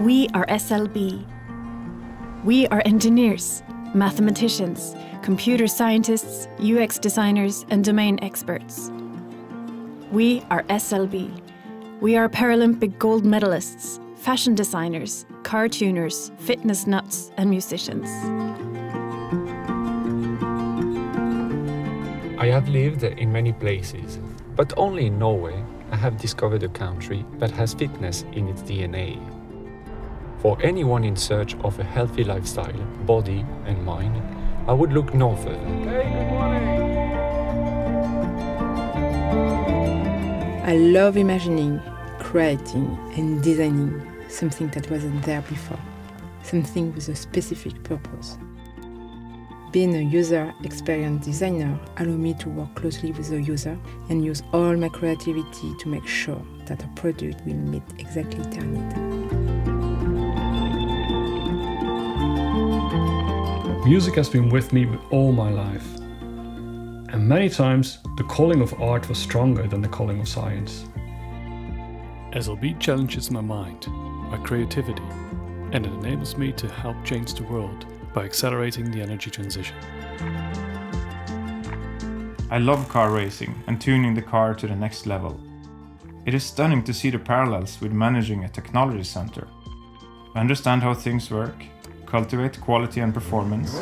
We are SLB. We are engineers, mathematicians, computer scientists, UX designers, and domain experts. We are SLB. We are Paralympic gold medalists, fashion designers, car tuners, fitness nuts, and musicians. I have lived in many places, but only in Norway I have discovered a country that has fitness in its DNA. For anyone in search of a healthy lifestyle, body and mind, I would look northward. Hey, good morning! I love imagining, creating and designing something that wasn't there before, something with a specific purpose. Being a user experience designer allows me to work closely with the user and use all my creativity to make sure that a product will meet exactly their need. Music has been with me all my life, and many times the calling of art was stronger than the calling of science. SLB challenges my mind, my creativity, and it enables me to help change the world by accelerating the energy transition. I love car racing and tuning the car to the next level. It is stunning to see the parallels with managing a technology center. I understand how things work, cultivate quality and performance,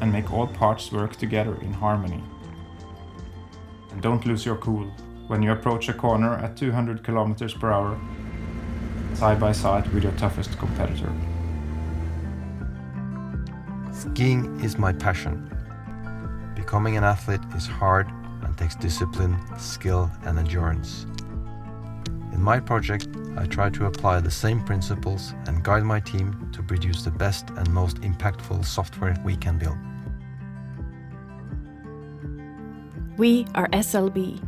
and make all parts work together in harmony. And don't lose your cool when you approach a corner at 200 km/h, side by side with your toughest competitor. Skiing is my passion. Becoming an athlete is hard and takes discipline, skill, and endurance. In my project, I try to apply the same principles and guide my team to produce the best and most impactful software we can build. We are SLB.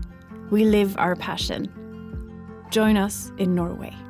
We live our passion. Join us in Norway.